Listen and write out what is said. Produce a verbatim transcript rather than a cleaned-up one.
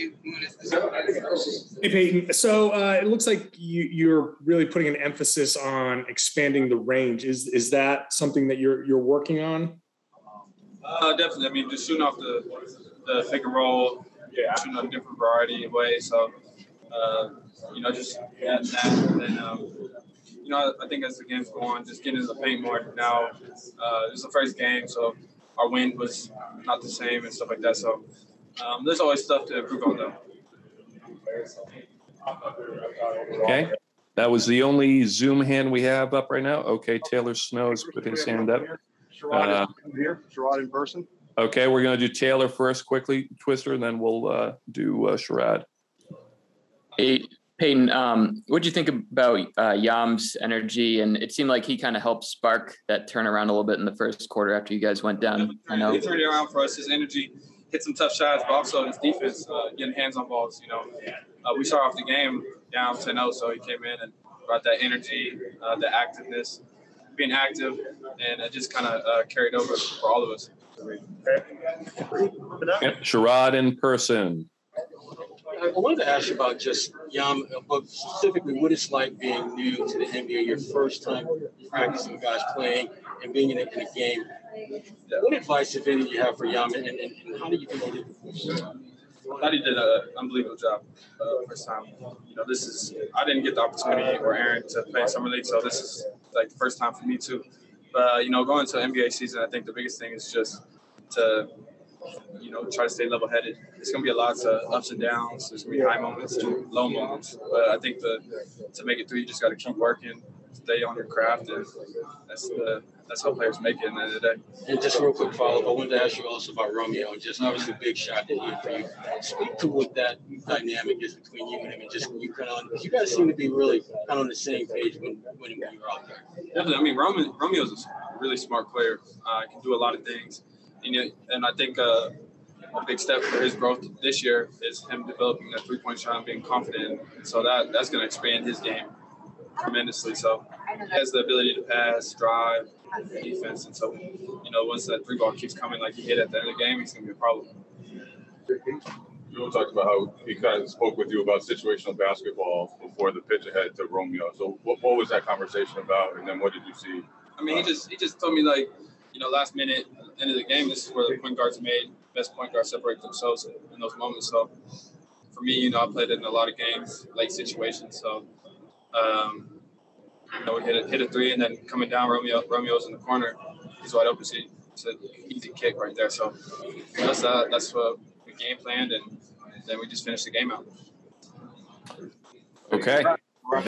they when it's the Hey Peyton, so uh, it looks like you, you're really putting an emphasis on expanding the range. Is is that something that you're you're working on? Uh, definitely. I mean, just shooting off the the pick and roll, yeah, shooting off a different variety of ways. So uh, you know, just adding that, and then um, you know, I think as the game's going, just getting in the paint more now. Uh, it's the first game, so our wind was not the same and stuff like that. So um, there's always stuff to improve on, though. Okay. That was the only Zoom hand we have up right now. Okay, Taylor Snow has put his hand up. Sherrod is here. Sherrod in person. Okay, we're going to do Taylor first quickly, Twister, and then we'll uh, do uh, Sherrod. Hey, Peyton, um, what did you think about uh, Yam's energy? And it seemed like he kind of helped spark that turnaround a little bit in the first quarter after you guys went down. I know. He turned it around for us. His energy, hit some tough shots, but also his defense, uh, getting hands on balls. You know, uh, we started off the game down ten oh, so he came in and brought that energy, uh, the activeness, being active, and it just kind of uh, carried over for all of us. Yep. Sherrod in person. I wanted to ask you about just Yam, but specifically what it's like being new to the N B A, your first time practicing guys playing and being in a, in a game. What advice, if any, do you have for Yam, and, and, and how do you think he did before? I thought he did an unbelievable job uh, first time. You know, this is I didn't get the opportunity or Aaron to play summer league, so this is like the first time for me too. But uh, you know, going to N B A season, I think the biggest thing is just to, you know, try to stay level-headed. It's going to be a lot of ups and downs. There's going to be high moments and low moments. But I think the, to make it through, you just got to keep working, stay on your craft, and that's the that's how players make it at the end of the day. And just real quick follow-up, I wanted to ask you also about Romeo. Just obviously a big shot that he had for you. Speak to what that dynamic is between you and him, and just when you kind of – you guys seem to be really kind of on the same page when, when you're out there. Definitely. I mean, Romeo, Romeo's a really smart player. Uh, can do a lot of things. And I think uh, a big step for his growth this year is him developing that three-point shot and being confident. And so that that's going to expand his game tremendously. So he has the ability to pass, drive, defense. And so, you know, once that three-ball keeps coming like he hit at the end of the game, he's going to be a problem. You talked about how he kind of spoke with you about situational basketball before the pitch ahead to Romeo. So what, what was that conversation about, and then what did you see? I mean, he just he just told me, like, you know, last minute, end of the game, this is where the point guards made, best point guards separate themselves in those moments. So for me, you know, I played in a lot of games, late situations. So, um, you know, we hit a, hit a three, and then coming down, Romeo Romeo's in the corner. He's wide open. So it's an easy kick right there. So that's, uh, that's what we game planned, and then we just finished the game out. Okay.